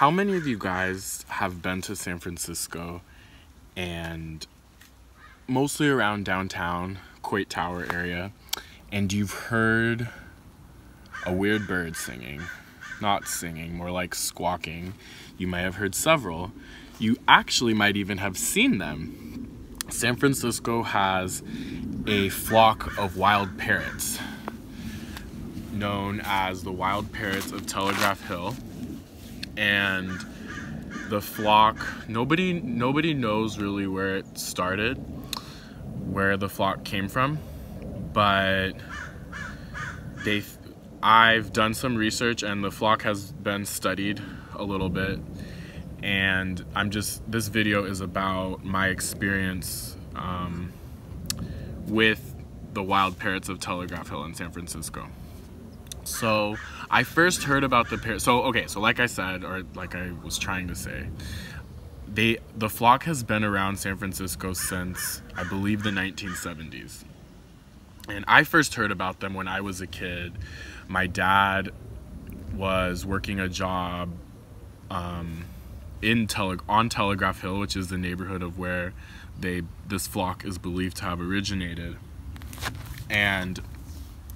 how many of you guys have been to San Francisco and mostly around downtown Coit Tower area, and you've heard a weird bird singing? Not singing, more like squawking. You might have heard several. You actually might even have seen them. San Francisco has a flock of wild parrots known as the Wild Parrots of Telegraph Hill. And the flock, nobody knows really where it started, where the flock came from, but I've done some research and the flock has been studied a little bit. And this video is about my experience with the Wild Parrots of Telegraph Hill in San Francisco. So I first heard about the parrots. So like I said, or like I was trying to say, the flock has been around San Francisco since, I believe, the 1970s. And I first heard about them when I was a kid. My dad was working a job on Telegraph Hill, which is the neighborhood of where this flock is believed to have originated. And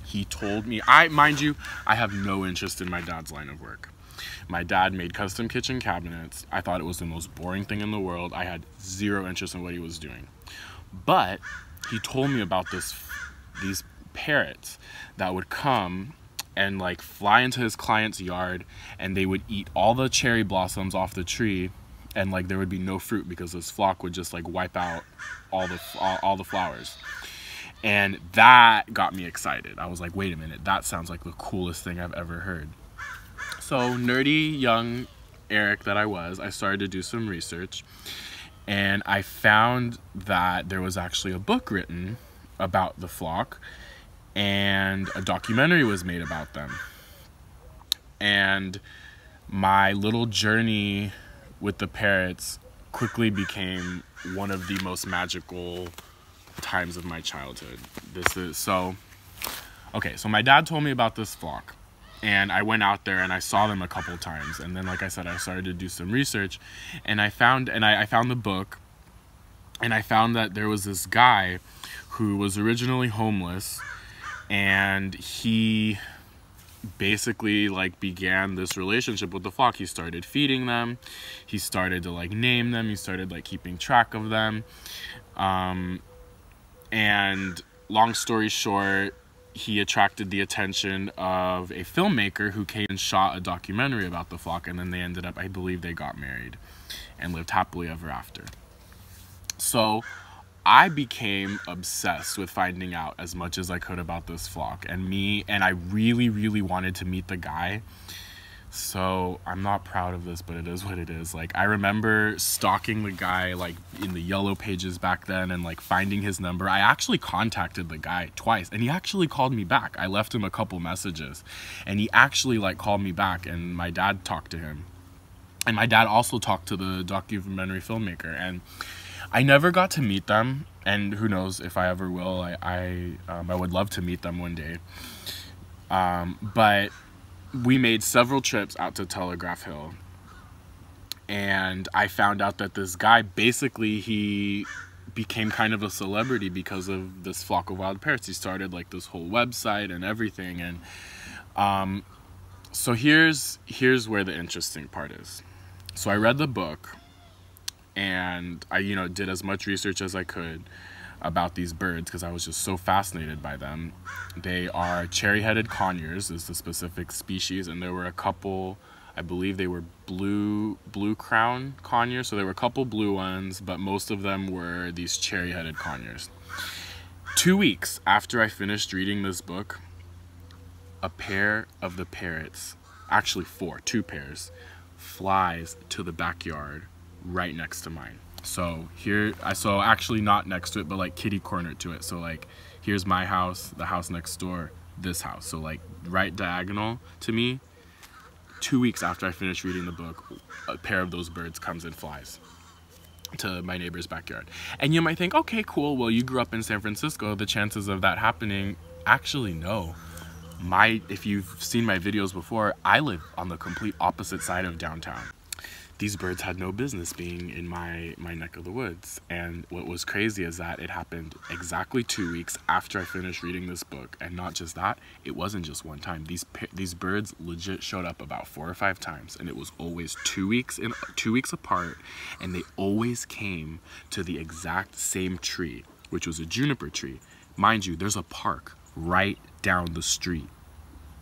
he told me, mind you, I have no interest in my dad's line of work. My dad made custom kitchen cabinets. I thought it was the most boring thing in the world. I had zero interest in what he was doing. But he told me about these parrots that would come and like fly into his client's yard, and they would eat all the cherry blossoms off the tree, and like there would be no fruit because this flock would just like wipe out all the flowers. And that got me excited. I was like, wait a minute, that sounds like the coolest thing I've ever heard. So nerdy young Eric that I was, I started to do some research, and I found that there was actually a book written about the flock, and a documentary was made about them. And my little journey with the parrots quickly became one of the most magical times of my childhood. So my dad told me about this flock, and I went out there and I saw them a couple times, and then like I said, I started to do some research, and I found the book, and I found that there was this guy who was originally homeless, and he basically like began this relationship with the flock. He started feeding them, he started to like name them, he started like keeping track of them, and long story short, he attracted the attention of a filmmaker who came and shot a documentary about the flock, and then they ended up, I believe they got married and lived happily ever after. So I became obsessed with finding out as much as I could about this flock, and I really, really wanted to meet the guy. So I'm not proud of this, but it is what it is. Like, I remember stalking the guy like in the yellow pages back then, and like finding his number. I actually contacted the guy twice, and he actually called me back. I left him a couple messages, and he actually like called me back, and my dad talked to him. And my dad also talked to the documentary filmmaker, and I never got to meet them, and who knows if I ever will. I would love to meet them one day. But we made several trips out to Telegraph Hill, and I found out that this guy, basically, he became kind of a celebrity because of this flock of wild parrots. He started like this whole website and everything, and so here's where the interesting part is. So I read the book, and I, you know, did as much research as I could about these birds because I was just so fascinated by them. They are cherry-headed conures is the specific species, and there were a couple, I believe they were blue crown conures, so there were a couple blue ones, but most of them were these cherry-headed conures. 2 weeks after I finished reading this book, a pair of the parrots, actually two pairs, flies to the backyard right next to mine. So so actually not next to it, but like kitty corner to it. So like here's my house, the house next door, this house. So like right diagonal to me, 2 weeks after I finished reading the book, a pair of those birds comes and flies to my neighbor's backyard. And you might think, okay, cool, well, you grew up in San Francisco, the chances of that happening, actually no. If you've seen my videos before, I live on the complete opposite side of downtown. these birds had no business being in my neck of the woods. And what was crazy is that it happened exactly 2 weeks after I finished reading this book. And not just that, it wasn't just one time. These birds legit showed up about 4 or 5 times, and it was always 2 weeks apart, and they always came to the exact same tree, which was a juniper tree. Mind you, there's a park right down the street,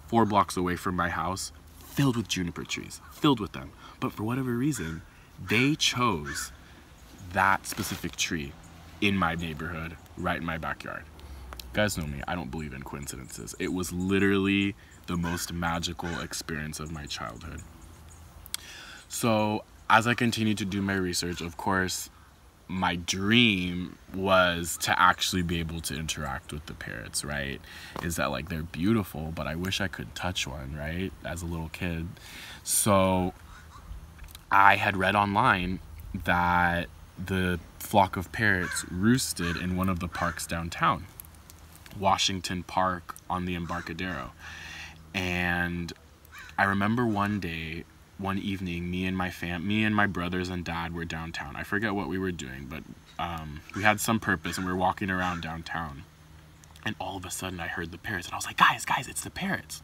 4 blocks away from my house, filled with juniper trees, filled with them. But for whatever reason, they chose that specific tree in my neighborhood, right in my backyard. You guys know me, I don't believe in coincidences. It was literally the most magical experience of my childhood. So as I continued to do my research, of course, my dream was to actually be able to interact with the parrots, right? Is that, like, they're beautiful, but I wish I could touch one, right? As a little kid. So I had read online that the flock of parrots roosted in one of the parks downtown, Washington Park on the Embarcadero. And I remember one evening, me and my brothers and dad were downtown. I forget what we were doing, but we had some purpose, and we were walking around downtown. And all of a sudden, I heard the parrots, and I was like, guys, it's the parrots.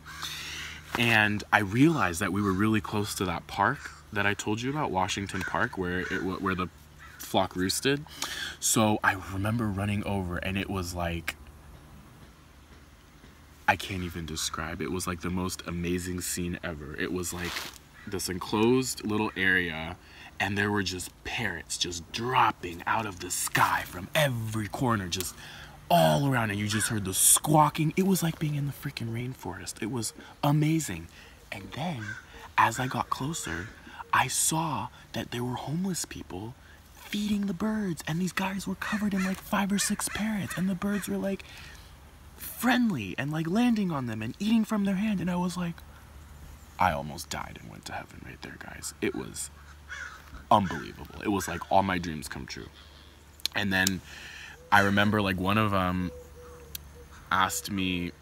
And I realized that we were really close to that park that I told you about, Washington Park, where the flock roosted. So I remember running over, and it was like, I can't even describe. It was like the most amazing scene ever. It was like this enclosed little area, and there were just parrots just dropping out of the sky from every corner, just all around, and you just heard the squawking. It was like being in the freaking rainforest. It was amazing. And then as I got closer, I saw that there were homeless people feeding the birds, and these guys were covered in like 5 or 6 parrots, and the birds were like friendly and like landing on them and eating from their hand. And I was like, I almost died and went to heaven right there, guys. It was unbelievable. It was like all my dreams come true. And then I remember, like, one of them asked me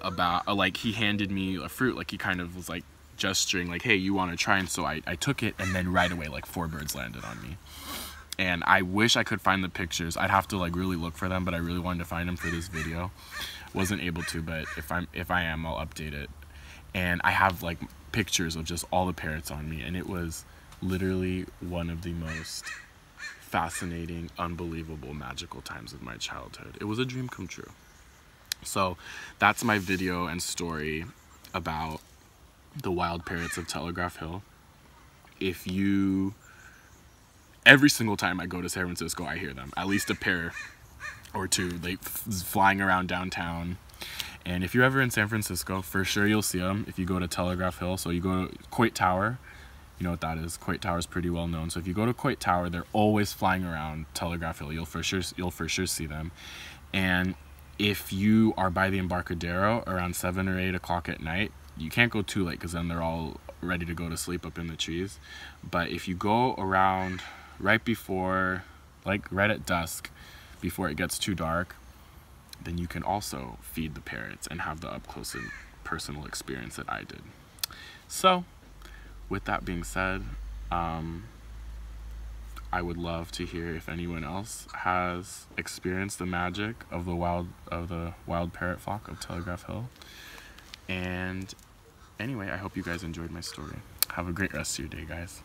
about, like, he handed me a fruit. Like, he kind of was like gesturing, like, hey, you want to try? And so I took it, and then right away, like, 4 birds landed on me. And I wish I could find the pictures. I'd have to, like, really look for them, but I really wanted to find them for this video. Wasn't able to, but if I am, I'll update it. And I have, like, pictures of just all the parrots on me. And it was literally one of the most fascinating, unbelievable, magical times of my childhood. It was a dream come true. So that's my video and story about the Wild Parrots of Telegraph Hill. If you... Every single time I go to San Francisco, I hear them. At least a pair or two, like, flying around downtown. And if you're ever in San Francisco, for sure you'll see them if you go to Telegraph Hill. So you go to Coit Tower. You know what that is. Coit Tower is pretty well known. So if you go to Coit Tower, they're always flying around Telegraph Hill. You'll for sure see them. And if you are by the Embarcadero around 7 or 8 o'clock at night, you can't go too late because then they're all ready to go to sleep up in the trees. But if you go around right before, like, right at dusk, before it gets too dark, then you can also feed the parrots and have the up-close and personal experience that I did. So, with that being said, I would love to hear if anyone else has experienced the magic of the wild parrot flock of Telegraph Hill. And anyway, I hope you guys enjoyed my story. Have a great rest of your day, guys.